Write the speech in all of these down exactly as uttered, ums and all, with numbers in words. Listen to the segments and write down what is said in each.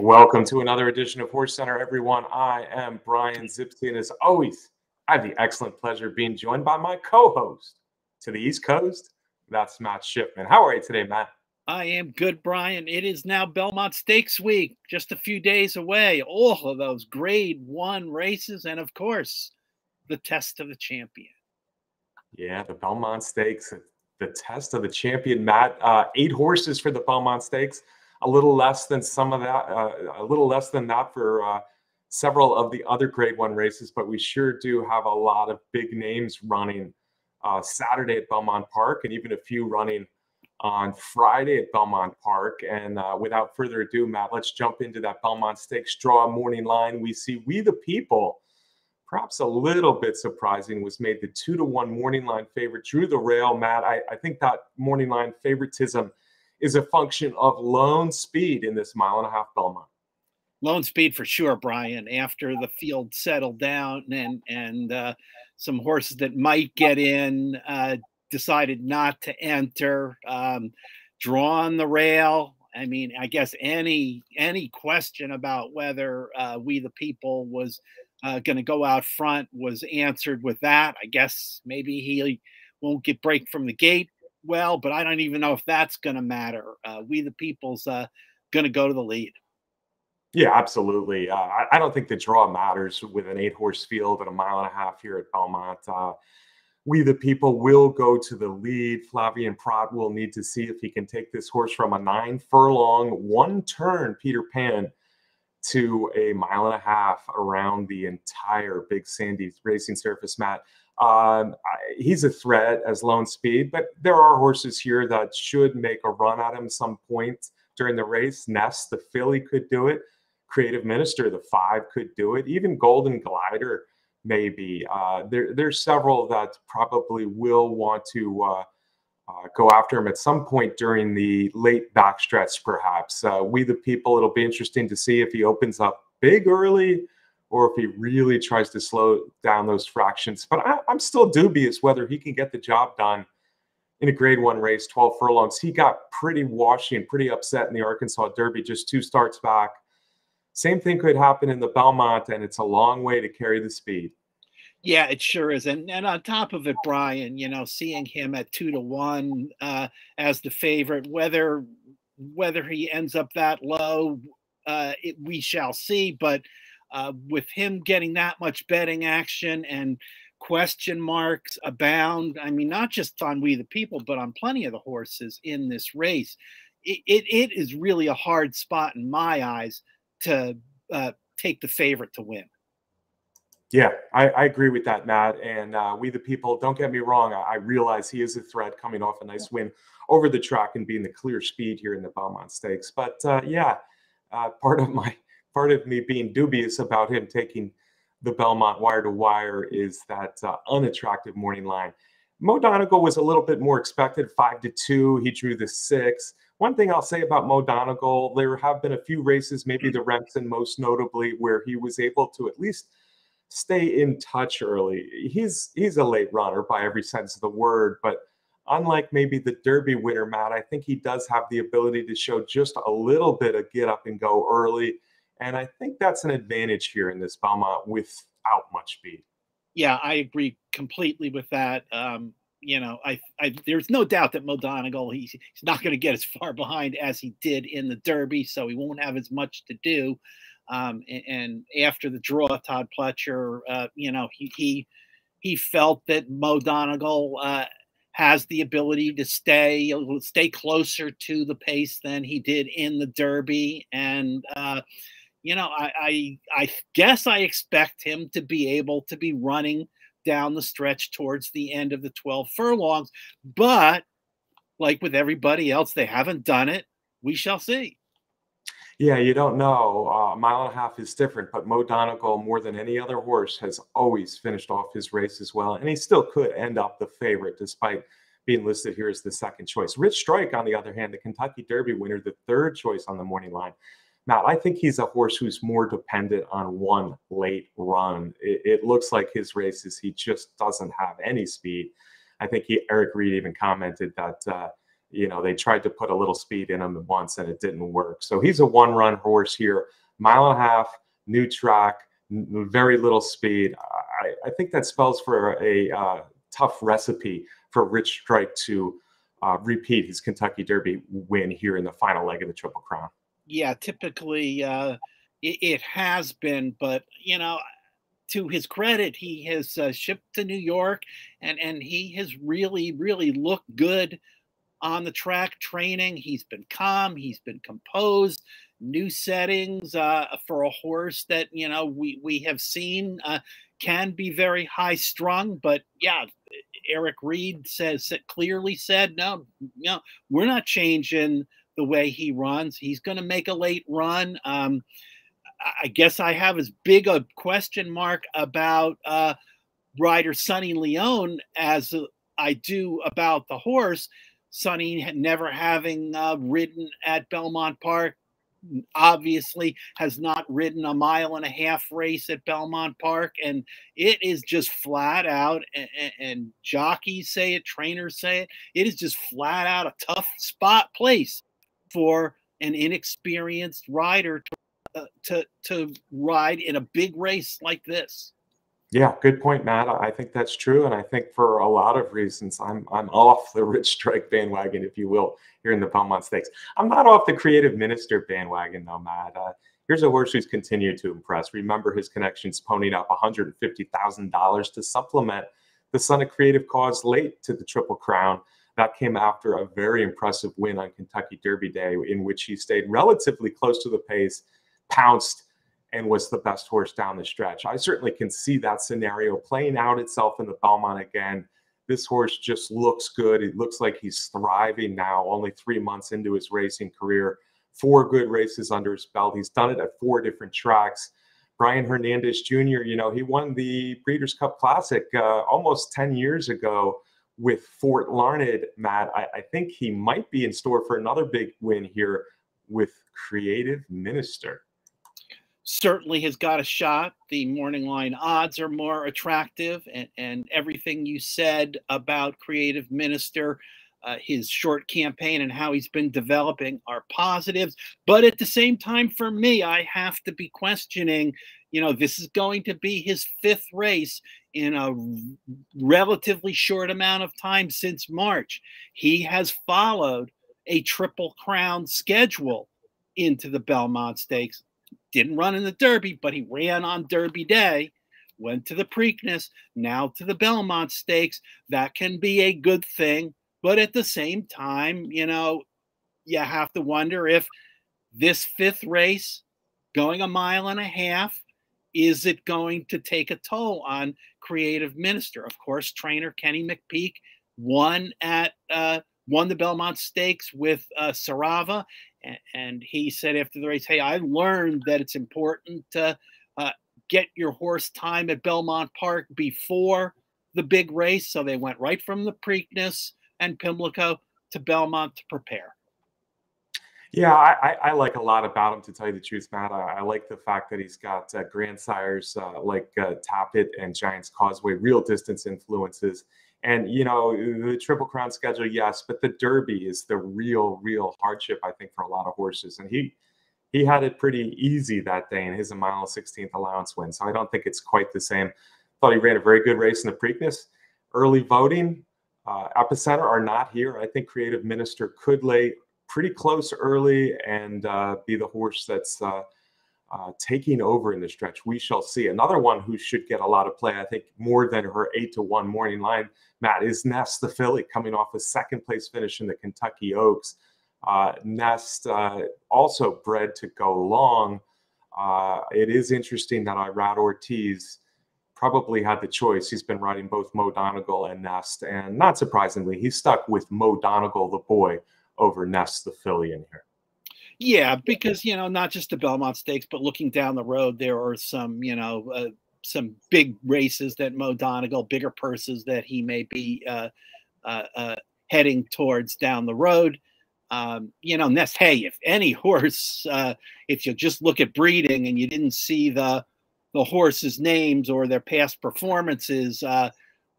Welcome to another edition of Horse Center, everyone. I am Brian Zipstein. As always, I have the excellent pleasure of being joined by my co-host to the East Coast. That's Matt Shipman. How are you today, Matt? I am good, Brian. It is now Belmont Stakes week, just a few days away. All of those grade one races and, of course, the test of the champion. Yeah, the Belmont Stakes, the test of the champion, Matt. Uh, eight horses for the Belmont Stakes. A little less than some of that, uh, a little less than that for uh, several of the other grade one races, but we sure do have a lot of big names running uh, Saturday at Belmont Park and even a few running on Friday at Belmont Park. And uh, without further ado, Matt, let's jump into that Belmont Stakes draw morning line. We see We the People, perhaps a little bit surprising, was made the two to one morning line favorite, drew the rail. Matt, I, I think that morning line favoritism is a function of lone speed in this mile and a half Belmont. Lone speed for sure, Brian, after the field settled down and and uh, some horses that might get in uh, decided not to enter, um, drawn the rail. I mean, I guess any, any question about whether uh, We the People was uh, going to go out front was answered with that. I guess maybe he won't get break from the gate well, but I don't even know if that's going to matter. Uh, We the People's uh, going to go to the lead. Yeah, absolutely. Uh, I, I don't think the draw matters with an eight-horse field and a mile and a half here at Belmont. Uh, We the People will go to the lead. Flavian Pratt will need to see if he can take this horse from a nine-furlong, one-turn Peter Pan to a mile and a half around the entire Big Sandy racing surface, Matt. Um, I, he's a threat as lone speed, but there are horses here that should make a run at him some point during the race. Nest, the filly, could do it. Creative Minister, the five, could do it. Even Golden Glider, maybe. Uh, there, there's several that probably will want to uh, uh, go after him at some point during the late backstretch, perhaps. Uh, We the People, it'll be interesting to see if he opens up big early or if he really tries to slow down those fractions. But I, I'm still dubious whether he can get the job done in a grade one race, twelve furlongs. He got pretty washy and pretty upset in the Arkansas Derby just two starts back. Same thing could happen in the Belmont, and it's a long way to carry the speed. Yeah, it sure is. And, and on top of it, Brian, you know, seeing him at two to one uh, as the favorite, whether, whether he ends up that low, uh, it, we shall see. But Uh, with him getting that much betting action and question marks abound, I mean, not just on We the People, but on plenty of the horses in this race, it, it, it is really a hard spot in my eyes to uh, take the favorite to win. Yeah, I, I agree with that, Matt. And uh, We the People, don't get me wrong, I, I realize he is a threat coming off a nice yeah. win over the track and being the clear speed here in the Belmont Stakes. But uh, yeah, uh, part of my Part of me being dubious about him taking the Belmont wire to wire is that uh, unattractive morning line. Mo Donegal was a little bit more expected, five to two. He drew the six. One thing I'll say about Mo Donegal, there have been a few races, maybe the Remsen most notably, where he was able to at least stay in touch early. He's he's a late runner by every sense of the word, but unlike maybe the Derby winner, Matt, I think he does have the ability to show just a little bit of get up and go early. And I think that's an advantage here in this Belmont without much speed. Yeah, I agree completely with that. Um, you know, I, I there's no doubt that Mo Donegal, he's, he's not going to get as far behind as he did in the Derby, so he won't have as much to do. Um, and, and after the draw, Todd Pletcher, uh, you know, he he he felt that Mo Donegal uh, has the ability to stay stay closer to the pace than he did in the Derby, and uh, you know, I, I I guess I expect him to be able to be running down the stretch towards the end of the twelve furlongs. But like with everybody else, they haven't done it. We shall see. Yeah, you don't know. A uh, mile and a half is different. But Mo Donegal, more than any other horse, has always finished off his race as well. And he still could end up the favorite despite being listed here as the second choice. Rich Strike, on the other hand, the Kentucky Derby winner, the third choice on the morning line. Now, I think he's a horse who's more dependent on one late run. It, it looks like his races, he just doesn't have any speed. I think he, Eric Reed even commented that uh, you know, they tried to put a little speed in him once and it didn't work. So he's a one run horse here, mile and a half, new track, very little speed. I, I think that spells for a uh, tough recipe for Rich Strike to uh, repeat his Kentucky Derby win here in the final leg of the Triple Crown. Yeah, typically uh, it, it has been, but, you know, to his credit, he has uh, shipped to New York, and, and he has really, really looked good on the track training. He's been calm. He's been composed. New settings uh, for a horse that, you know, we, we have seen uh, can be very high strung. But, yeah, Eric Reed says clearly said, no, no, we're not changing the way he runs. He's going to make a late run. Um, I guess I have as big a question mark about uh, rider Sonny Leone as I do about the horse. Sonny had never having uh, ridden at Belmont Park, obviously has not ridden a mile and a half race at Belmont Park. And it is just flat out, and, and jockeys say it, trainers say it, it is just flat out a tough spot place for an inexperienced rider to Uh, to to ride in a big race like this. Yeah, good point, Matt. I think that's true, and I think for a lot of reasons, I'm I'm off the Rich Strike bandwagon, if you will, here in the Belmont Stakes. I'm not off the Creative Minister bandwagon, though, Matt. Uh, here's a horse who's continued to impress. Remember his connections ponied up one hundred fifty thousand dollars to supplement the Son of Creative cause late to the Triple Crown. That came after a very impressive win on Kentucky Derby Day, in which he stayed relatively close to the pace, pounced, and was the best horse down the stretch. I certainly can see that scenario playing out itself in the Belmont again. This horse just looks good. It looks like he's thriving now, only three months into his racing career, four good races under his belt. He's done it at four different tracks. Brian Hernandez Junior, you know, he won the Breeders' Cup Classic uh, almost ten years ago with Fort Larned, Matt. I, I think he might be in store for another big win here with Creative Minister. Certainly has got a shot. The morning line odds are more attractive, and, and everything you said about Creative Minister, uh, his short campaign and how he's been developing are positives. But at the same time, for me, I have to be questioning, you know, this is going to be his fifth race in a relatively short amount of time since March. He has followed a Triple Crown schedule into the Belmont Stakes. Didn't run in the Derby, but he ran on Derby Day, went to the Preakness, now to the Belmont Stakes. That can be a good thing. But at the same time, you know, you have to wonder if this fifth race, going a mile and a half, is it going to take a toll on Creative Minister? Of course, trainer Kenny McPeak won at uh, won the Belmont Stakes with uh, Sarava. And he said after the race, hey, I learned that it's important to uh, get your horse time at Belmont Park before the big race. So they went right from the Preakness and Pimlico to Belmont to prepare. Yeah, I, I like a lot about him, to tell you the truth, Matt. I, I like the fact that he's got uh, grandsires uh, like uh, Tappet and Giants Causeway, real distance influences. And, you know, the Triple Crown schedule, yes, but the Derby is the real, real hardship, I think, for a lot of horses. And he he had it pretty easy that day in his mile sixteenth allowance win. So I don't think it's quite the same. Thought he ran a very good race in the Preakness. Early voting, uh, Epicenter are not here. I think Creative Minister could lay pretty close early and uh, be the horse that's uh, uh, taking over in the stretch. We shall see. Another one who should get a lot of play, I think, more than her eight to one morning line, Matt, is Nest, the filly, coming off a second-place finish in the Kentucky Oaks. Uh, Nest uh, also bred to go long. Uh, it is interesting that Irad Ortiz probably had the choice. He's been riding both Mo Donegal and Nest, and not surprisingly, he stuck with Mo Donegal, the boy, over Nest, the filly, in here. Yeah, because, you know, not just the Belmont Stakes, but looking down the road, there are some, you know, uh, some big races that Mo Donegal, bigger purses that he may be uh, uh, uh, heading towards down the road. Um, you know, Nest, hey, if any horse, uh, if you just look at breeding and you didn't see the the horses' names or their past performances, uh,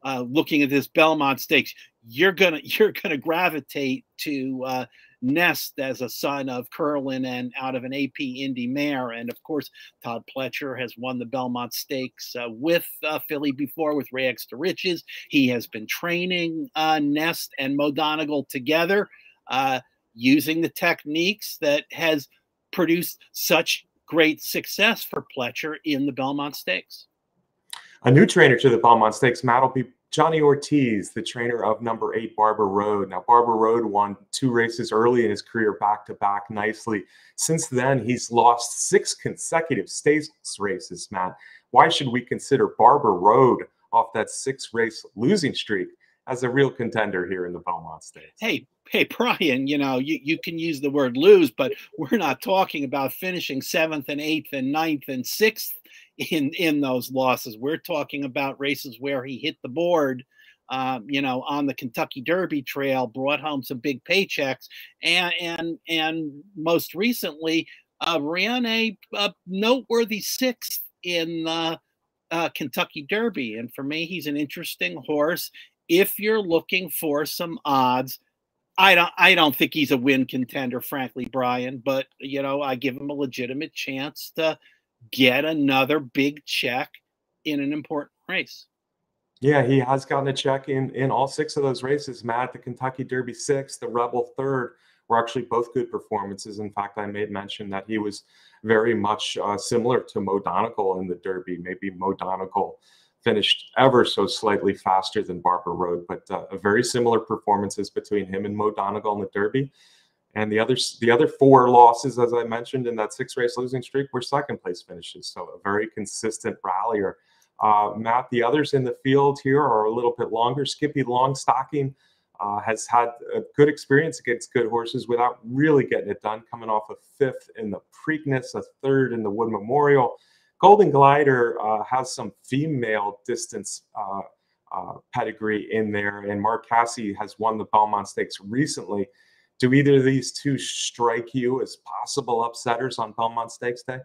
uh, looking at this Belmont Stakes, you're gonna you're gonna gravitate to uh, Nest as a son of Curlin and out of an A P Indy mare. And of course, Todd Pletcher has won the Belmont Stakes uh, with uh, Philly before with Rags to Riches. He has been training uh, Nest and Mo Donegal together uh, using the techniques that has produced such great success for Pletcher in the Belmont Stakes. A new trainer to the Belmont Stakes, Matt, will be Johnny Ortiz, the trainer of number eight, Barber Road. Now, Barber Road won two races early in his career back-to-back nicely. Since then, he's lost six consecutive stakes races, Matt. Why should we consider Barber Road off that six-race losing streak as a real contender here in the Belmont Stakes? Hey, hey, Brian, you know, you, you can use the word lose, but we're not talking about finishing seventh and eighth and ninth and sixth in in those losses. We're talking about races where he hit the board, um, you know, on the Kentucky Derby trail, brought home some big paychecks, and and and most recently uh, ran a, a noteworthy sixth in the uh, Kentucky Derby. And for me, he's an interesting horse. If you're looking for some odds, I don't I don't think he's a win contender, frankly, Brian. But you know, I give him a legitimate chance to get another big check in an important race. Yeah, he has gotten a check in in all six of those races, Matt. The Kentucky Derby sixth, the Rebel third were actually both good performances. In fact, I made mention that he was very much uh, similar to Mo Donegal in the Derby. Maybe Mo Donegal finished ever so slightly faster than Barber Road, but uh, very similar performances between him and Mo Donegal in the Derby. And the other, the other four losses, as I mentioned, in that six-race losing streak were second-place finishes, so a very consistent rallier. Uh, Matt, the others in the field here are a little bit longer. Skippy Longstocking uh, has had a good experience against good horses without really getting it done, coming off a fifth in the Preakness, a third in the Wood Memorial. Golden Glider uh, has some female distance uh, uh, pedigree in there, and Mark Cassie has won the Belmont Stakes recently. Do either of these two strike you as possible upsetters on Belmont Stakes Day?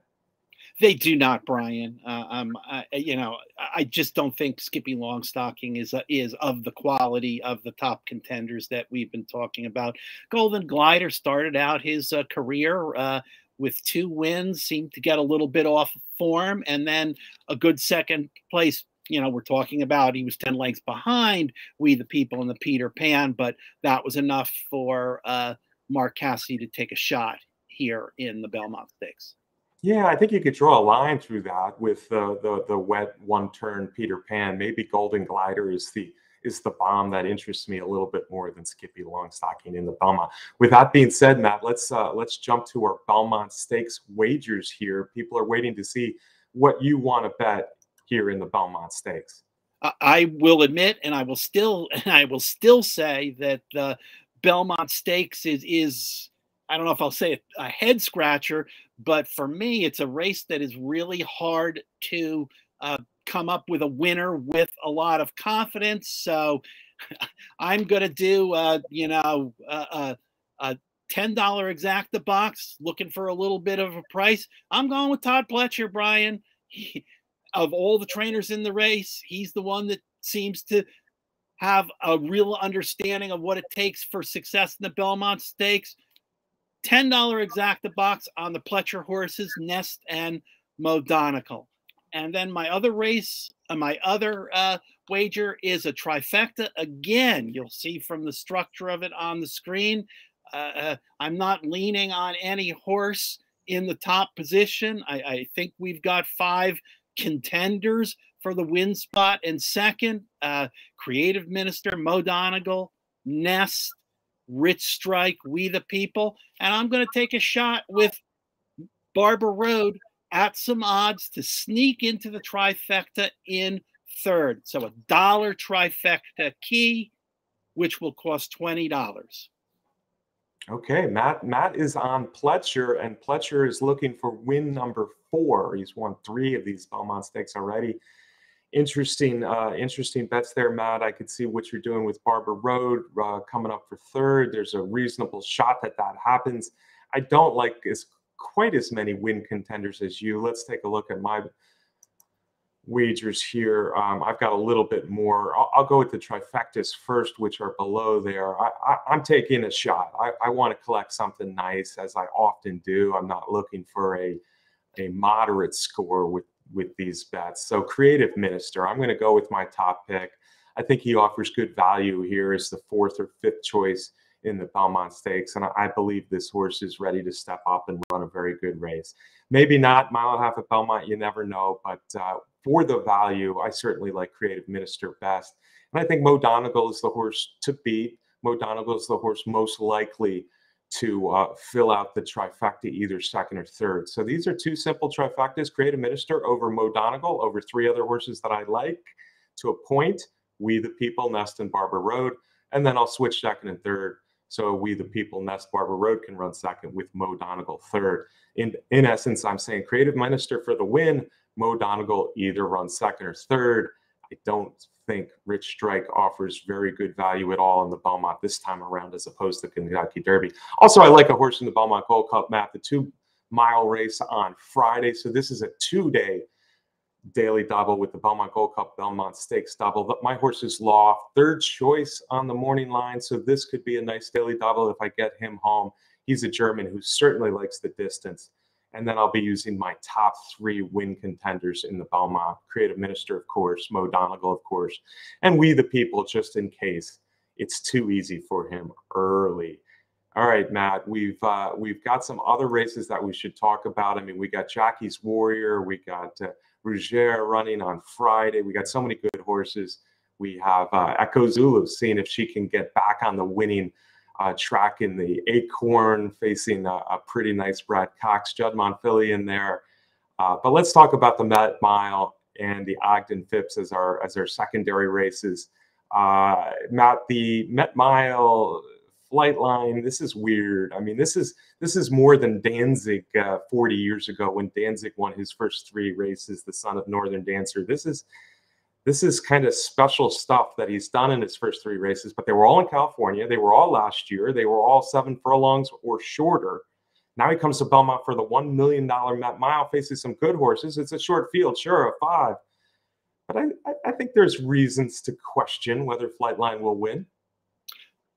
They do not, Brian. Uh, um, I, you know, I just don't think Skippy Longstocking is uh, is of the quality of the top contenders that we've been talking about. Golden Glider started out his uh, career uh, with two wins, seemed to get a little bit off form, and then a good second place. You know, we're talking about he was ten lengths behind We the People and the Peter Pan, but that was enough for uh, Mark Cassie to take a shot here in the Belmont Stakes. Yeah, I think you could draw a line through that with the the, the wet one-turn Peter Pan. Maybe Golden Glider is the is the bomb that interests me a little bit more than Skippy Longstocking in the Belmont. With that being said, Matt, let's uh, let's jump to our Belmont Stakes wagers here. People are waiting to see what you want to bet here in the Belmont Stakes. I will admit, and I will still, and I will still say that the Belmont Stakes is is I don't know if I'll say it, a head scratcher, but for me, it's a race that is really hard to uh, come up with a winner with a lot of confidence. So I'm going to do uh, you know uh, uh, ten dollar exacta box, looking for a little bit of a price. I'm going with Todd Pletcher, Brian. He, Of all the trainers in the race, he's the one that seems to have a real understanding of what it takes for success in the Belmont Stakes. ten dollar exacta box on the Pletcher horses, Nest and Mo Donegal. And then my other race, uh, my other uh, wager is a trifecta. Again, you'll see from the structure of it on the screen, uh, uh, I'm not leaning on any horse in the top position. I, I think we've got five contenders for the win spot and second. uh Creative Minister, Mo Donegal, Nest, Rich Strike, We the People, and I'm going to take a shot with Barber Road at some odds to sneak into the trifecta in third. So a dollar trifecta key, which will cost twenty dollars. Okay, Matt. Matt is on Pletcher, and Pletcher is looking for win number four. He's won three of these Belmont Stakes already. Interesting, uh, interesting bets there, Matt. I could see what you're doing with Barber Road uh, coming up for third. There's a reasonable shot that that happens. I don't like as quite as many win contenders as you. Let's take a look at my wagers here. Um, I've got a little bit more. I'll, I'll go with the trifectas first, which are below there. I, I, I'm taking a shot. I, I want to collect something nice, as I often do. I'm not looking for a a moderate score with with these bets. So Creative Minister, I'm going to go with my top pick. I think he offers good value here as the fourth or fifth choice in the Belmont Stakes, and I, I believe this horse is ready to step up and run a very good race. Maybe not mile and a half at Belmont, you never know, but uh, for the value, I certainly like Creative Minister best. And I think Mo Donegal is the horse to beat. Mo Donegal is the horse most likely to uh, fill out the trifecta, either second or third. So these are two simple trifectas: Creative Minister over Mo Donegal, over three other horses that I like to a point: We the People, Nest, and Barber Road. And then I'll switch second and third. So We the People, Nest, Barber Road can run second with Mo Donegal third. In, in essence, I'm saying Creative Minister for the win, Mo Donegal either runs second or third. I don't think Rich Strike offers very good value at all in the Belmont this time around as opposed to Kentucky Derby. Also, I like a horse in the Belmont Gold Cup map, the two-mile race on Friday. So this is a two-day daily double with the Belmont Gold Cup, Belmont Stakes double. My horse is Law, third choice on the morning line, so this could be a nice daily double if I get him home. He's a German who certainly likes the distance. And then I'll be using my top three win contenders in the Belmont: Creative Minister, of course, Mo Donegal, of course, and We the People, just in case it's too easy for him early. All right, Matt, we've uh, we've got some other races that we should talk about. I mean, we got Jockey's Warrior, we got uh, Rougier running on Friday. We got so many good horses. We have uh, Echo Zulu, seeing if she can get back on the winning uh, track in the Acorn, facing a, a pretty nice Brad Cox, Judd Monfilly in there. Uh, but let's talk about the Met Mile and the Ogden Phipps as our as our secondary races. Uh, Matt, the Met Mile, Flightline, this is weird. I mean, this is this is more than Danzig uh, forty years ago when Danzig won his first three races, the son of Northern Dancer. This is this is kind of special stuff that he's done in his first three races, but they were all in California. They were all last year. They were all seven furlongs or shorter. Now he comes to Belmont for the one million dollar Met Mile, faces some good horses. It's a short field, sure, a five. But I, I think there's reasons to question whether Flightline will win.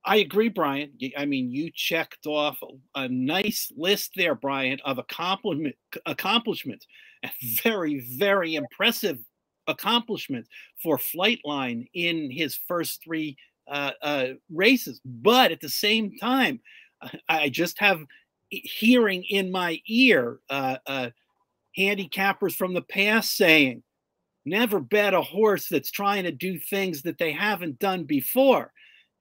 I agree, Brian. I mean, you checked off a nice list there, Brian, of accomplishment, accomplishments. A very, very impressive accomplishment for Flightline in his first three uh, uh, races. But at the same time, I just have hearing in my ear uh, uh, handicappers from the past saying, never bet a horse that's trying to do things that they haven't done before.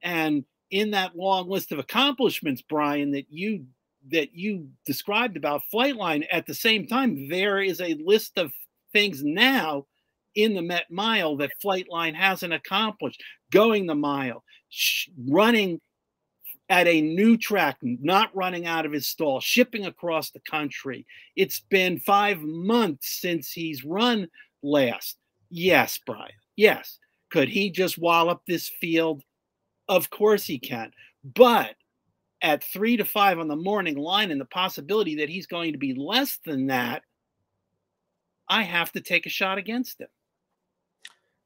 And in that long list of accomplishments, Brian, that you that you described about Flightline, at the same time, there is a list of things now in the Met Mile that Flightline hasn't accomplished: going the mile, running at a new track, not running out of his stall, shipping across the country. It's been five months since he's run last. Yes, Brian. Yes. Could he just wallop this field? Of course he can. But at three to five on the morning line and the possibility that he's going to be less than that, I have to take a shot against him.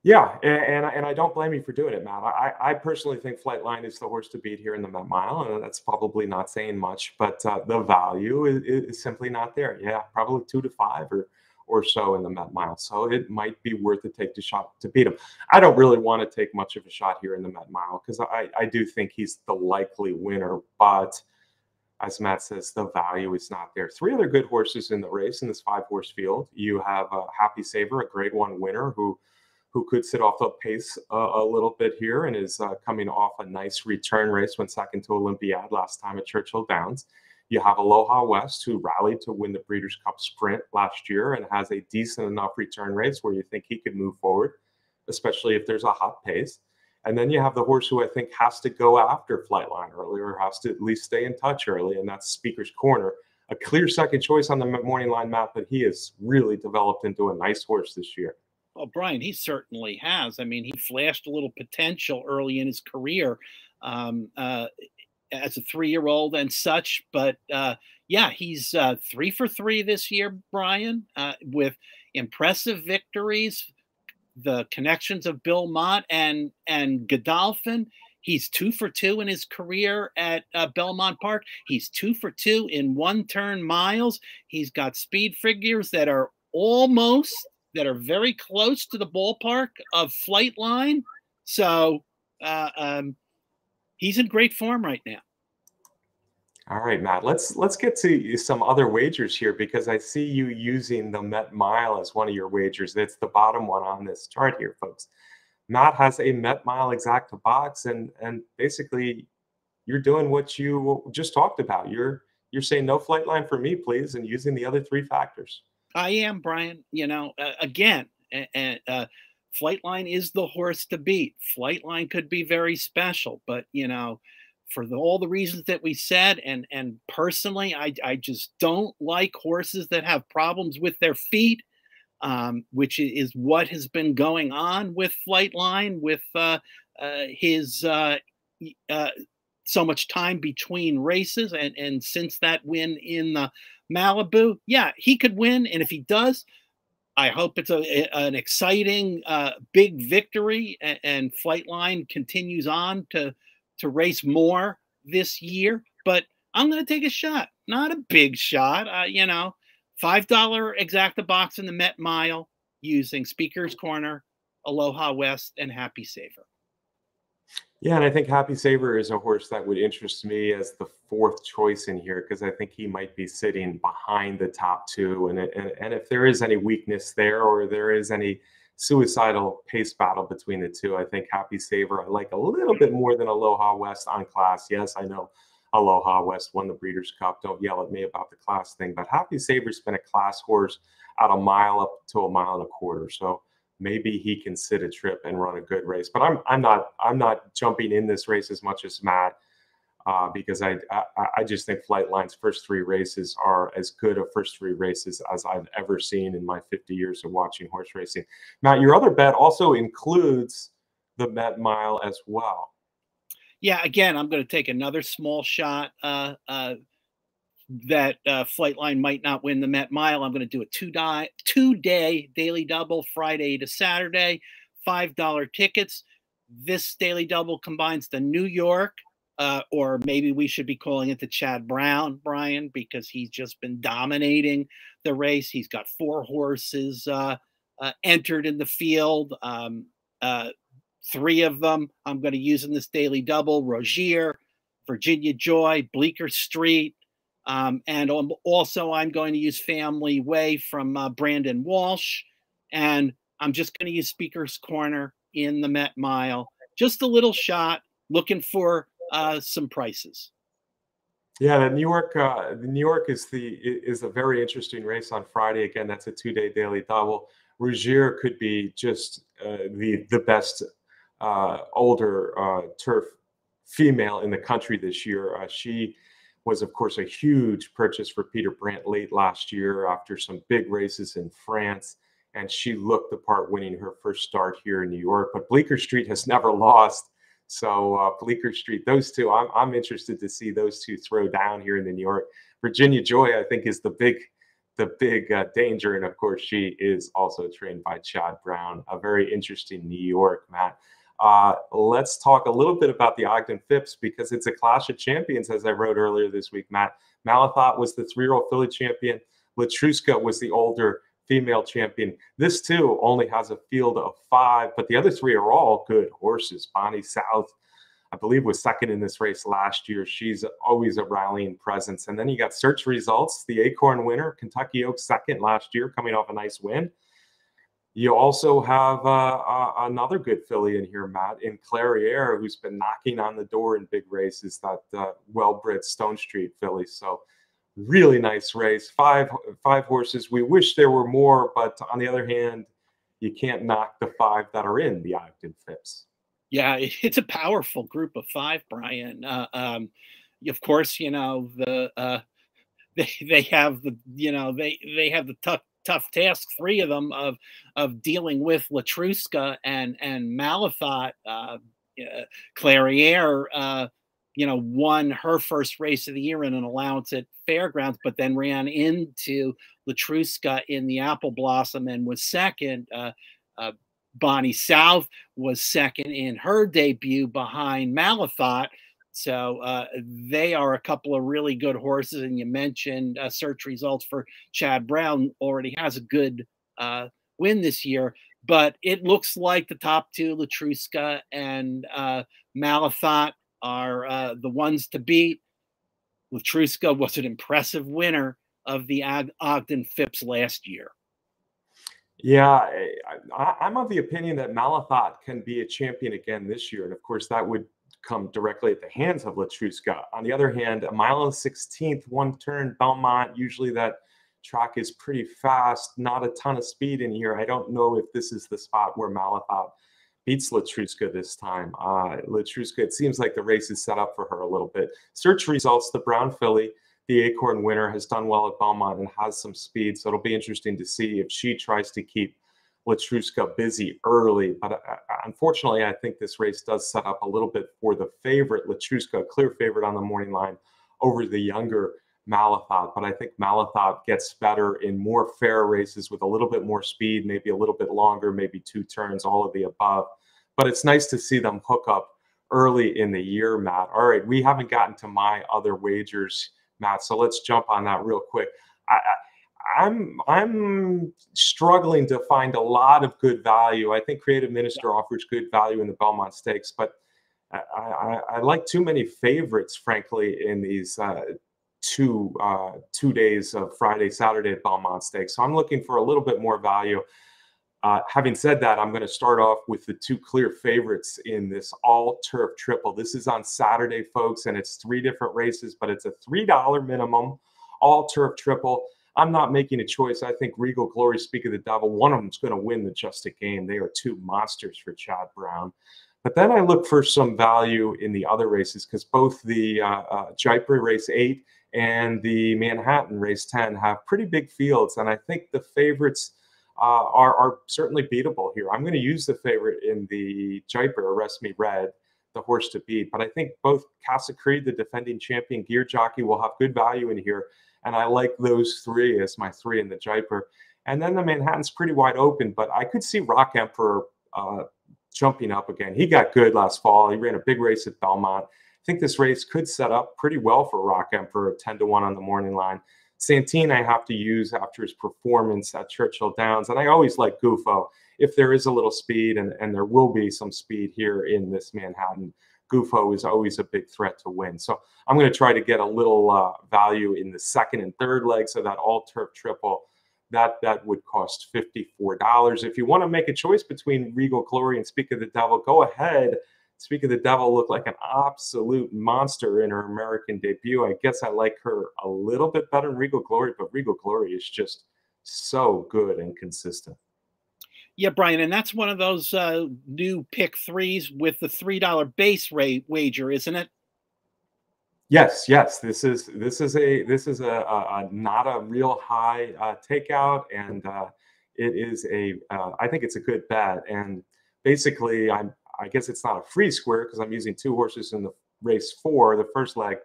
Yeah, and, and, and I don't blame you for doing it, Matt. I, I personally think Flightline is the horse to beat here in the Met Mile, and that's probably not saying much, but uh, the value is, is simply not there. Yeah, probably two to five or or so in the Met Mile. So it might be worth it to take the shot to beat him. I don't really want to take much of a shot here in the Met Mile because I, I do think he's the likely winner. But as Matt says, the value is not there. Three other good horses in the race in this five-horse field. You have uh, Happy Saver, a grade one winner who, who could sit off the pace a, a little bit here and is uh, coming off a nice return race when second to Olympiad last time at Churchill Downs. You have Aloha West, who rallied to win the Breeders' Cup Sprint last year and has a decent enough return race where you think he could move forward, especially if there's a hot pace. And then you have the horse who I think has to go after Flightline early, or has to at least stay in touch early, and that's Speaker's Corner. A clear second choice on the morning line map, but he has really developed into a nice horse this year. Well, Brian, he certainly has. I mean, he flashed a little potential early in his career. Um, uh, as a three-year-old and such, but uh, yeah, he's uh, three for three this year, Brian, uh, with impressive victories, the connections of Bill Mott and and Godolphin. He's two for two in his career at uh, Belmont Park. He's two for two in one-turn miles. He's got speed figures that are almost, that are very close to the ballpark of Flightline. So uh, um, he's in great form right now. All right, Matt, let's let's get to some other wagers here, because I see you using the Met Mile as one of your wagers. That's the bottom one on this chart here, folks. Matt has a Met Mile exacta box, and and basically you're doing what you just talked about. You're you're saying no Flightline for me, please, and using the other three factors. I am, Brian. You know, uh, again, uh, uh, Flightline is the horse to beat. Flightline could be very special, but you know, for the, all the reasons that we said, and and personally, I I just don't like horses that have problems with their feet. Um, which is what has been going on with Flightline, with uh, uh, his uh, uh, so much time between races, and, and since that win in uh, Malibu. Yeah, he could win, and if he does, I hope it's a, an exciting, uh, big victory, and, and Flightline continues on to, to race more this year. But I'm going to take a shot, not a big shot, uh, you know. five dollar exacta box in the Met Mile using Speaker's Corner, Aloha West, and Happy Saver. Yeah, and I think Happy Saver is a horse that would interest me as the fourth choice in here, because I think he might be sitting behind the top two. And, and, and if there is any weakness there, or there is any suicidal pace battle between the two, I think Happy Saver I like a little bit more than Aloha West on class. Yes, I know Aloha West won the Breeders' Cup. Don't yell at me about the class thing. But Happy Saver's been a class horse out a mile up to a mile and a quarter. So maybe he can sit a trip and run a good race. But I'm I'm not I'm not jumping in this race as much as Matt, uh, because I, I I just think Flightline's first three races are as good a first three races as I've ever seen in my fifty years of watching horse racing. Matt, your other bet also includes the Met Mile as well. Yeah, again, I'm going to take another small shot uh, uh, that uh, Flightline might not win the Met Mile. I'm going to do a two-day two day daily double, Friday to Saturday, five dollar tickets. This daily double combines the New York, uh, or maybe we should be calling it the Chad Brown, Brian, because he's just been dominating the race. He's got four horses uh, uh, entered in the field. Um, uh, Three of them I'm going to use in this daily double: Rougier, Virginia Joy, Bleecker Street. Um, and also I'm going to use Family Way from uh, Brandon Walsh. And I'm just going to use Speaker's Corner in the Met Mile. Just a little shot, looking for uh, some prices. Yeah, the New York, uh, New York is the is a very interesting race on Friday. Again, that's a two-day daily double. Rougier could be just uh, the the best Uh, older uh, turf female in the country this year. Uh, she was, of course, a huge purchase for Peter Brandt late last year after some big races in France, and she looked the part, winning her first start here in New York. But Bleecker Street has never lost, so uh, Bleecker Street, those two, I'm, I'm interested to see those two throw down here in the New York. Virginia Joy, I think, is the big the big uh, danger, and of course, she is also trained by Chad Brown. A very interesting New York, Matt. Uh, let's talk a little bit about the Ogden Phipps, because it's a clash of champions, as I wrote earlier this week, Matt. Malathat was the three-year-old filly champion. Latruska was the older female champion. This, too, only has a field of five, but the other three are all good horses. Bonnie South, I believe, was second in this race last year. She's always a rallying presence. And then you got Search Results, the Acorn winner, Kentucky Oaks second last year, coming off a nice win. You also have uh, uh, another good filly in here, Matt, in Clairiere, who's been knocking on the door in big races, that uh, well-bred Stone Street filly. So really nice race. Five five horses. We wish there were more, but on the other hand, you can't knock the five that are in the Ogden Phipps. Yeah, it's a powerful group of five, Brian. Uh, um, of course, you know, the uh, they they have the you know they they have the tuck. Tough task, three of them, of of dealing with Latruska and and Malathat. Uh, uh, Clairiere, uh, you know, won her first race of the year in an allowance at Fairgrounds, but then ran into Latruska in the Apple Blossom and was second. Uh, uh, Bonnie South was second in her debut behind Malathot. So uh, they are a couple of really good horses. And you mentioned uh, search results for Chad Brown already has a good uh, win this year. But it looks like the top two, Latruska and uh, Malathot, are uh, the ones to beat. Latruska was an impressive winner of the Ogden Phipps last year. Yeah, I, I'm of the opinion that Malathot can be a champion again this year. And of course, that would come directly at the hands of Latruska. On the other hand, a mile and sixteenth, one turn, Belmont, usually that track is pretty fast, not a ton of speed in here. I don't know if this is the spot where Malathot beats Latruska this time. Uh, Latruska, it seems like the race is set up for her a little bit. Search results, the brown filly, the Acorn winner, has done well at Belmont and has some speed. So it'll be interesting to see if she tries to keep Latruska busy early. But uh, unfortunately, I think this race does set up a little bit for the favorite, Latruska, clear favorite on the morning line over the younger Malathot. But I think Malathot gets better in more fair races with a little bit more speed, maybe a little bit longer, maybe two turns, all of the above. But it's nice to see them hook up early in the year, Matt. All right, we haven't gotten to my other wagers, Matt, so let's jump on that real quick. I, I, I'm I'm struggling to find a lot of good value. I think Creative Minister yeah. offers good value in the Belmont Stakes, but I, I, I like too many favorites, frankly, in these uh, two uh, two days of Friday, Saturday at Belmont Stakes. So I'm looking for a little bit more value. Uh, having said that, I'm going to start off with the two clear favorites in this all-turf triple. This is on Saturday, folks, and it's three different races, but it's a three dollar minimum all-turf triple. I'm not making a choice. I think Regal Glory, Speak of the Devil, one of them is going to win the Just a Game. They are two monsters for Chad Brown. But then I look for some value in the other races because both the uh, uh, Jaipur race eight and the Manhattan race ten have pretty big fields, and I think the favorites – Uh, are, are certainly beatable here. I'm going to use the favorite in the Jaipur, Arrest Me Red, the horse to beat. But I think both Casa Creed, the defending champion, Gear Jockey will have good value in here. And I like those three as my three in the Jaipur. And then the Manhattan's pretty wide open, but I could see Rock Emperor uh, jumping up again. He got good last fall. He ran a big race at Belmont. I think this race could set up pretty well for Rock Emperor, ten to one on the morning line. Santine I have to use after his performance at Churchill Downs. And I always like Gufo. If there is a little speed, and, and there will be some speed here in this Manhattan, Gufo is always a big threat to win. So I'm going to try to get a little uh, value in the second and third leg. So that all-turf triple, that, that would cost fifty-four dollars. If you want to make a choice between Regal Glory and Speak of the Devil, go ahead. Speak of the Devil looked like an absolute monster in her American debut. I guess I like her a little bit better than Regal Glory, but Regal Glory is just so good and consistent. Yeah, Brian, and that's one of those uh, new pick threes with the three dollar base rate wager, isn't it? Yes, yes. This is this is a this is a, a, a not a real high uh, takeout, and uh, it is a uh, I think it's a good bet. And basically, I'm. I guess it's not a free square because I'm using two horses in the race four, the first leg,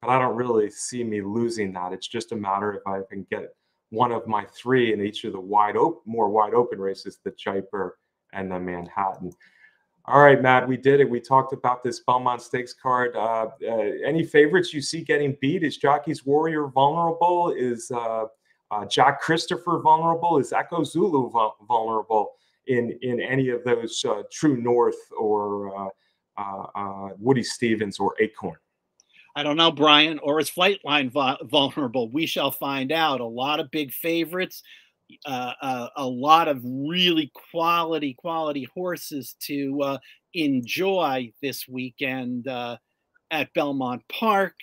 but I don't really see me losing that. It's just a matter if I can get one of my three in each of the wide open, more wide open races, the Jaipur and the Manhattan. All right, Matt, we did it. We talked about this Belmont Stakes card. Uh, uh, any favorites you see getting beat? Is Jockey's Warrior vulnerable? Is uh, uh, Jack Christopher vulnerable? Is Echo Zulu vulnerable? In, in any of those uh, True North or uh, uh, uh, Woody Stevens or Acorn? I don't know, Brian, or is Flightline vulnerable? We shall find out. A lot of big favorites, uh, uh, a lot of really quality, quality horses to uh, enjoy this weekend uh, at Belmont Park.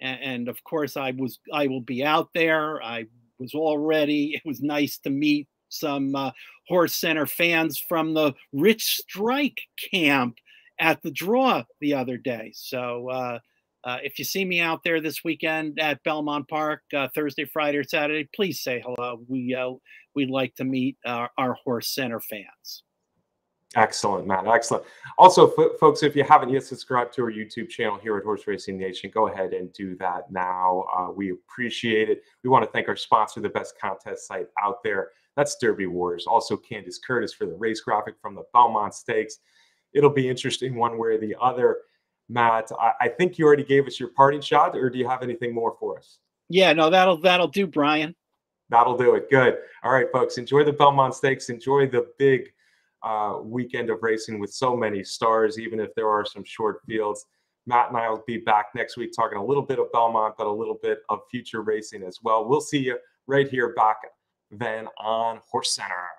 And, and of course, I was I will be out there. I was already, it was nice to meet some uh, Horse Center fans from the Rich Strike camp at the draw the other day. So uh, uh, if you see me out there this weekend at Belmont Park, uh, Thursday, Friday, or Saturday, please say hello. We, uh, we like to meet our, our Horse Center fans. Excellent, Matt. Excellent. Also, folks, if you haven't yet subscribed to our YouTube channel here at Horse Racing Nation, go ahead and do that now. Uh, we appreciate it. We want to thank our sponsor, the best contest site out there. That's Derby Wars. Also, Candace Curtis for the race graphic from the Belmont Stakes. It'll be interesting one way or the other. Matt, I, I think you already gave us your parting shot, or do you have anything more for us? Yeah, no, that'll that'll do, Brian. That'll do it. Good. All right, folks, enjoy the Belmont Stakes. Enjoy the big uh weekend of racing with so many stars, even if there are some short fields. Matt and I will be back next week talking a little bit of Belmont, but a little bit of future racing as well. We'll see you right here back then on Horse Center.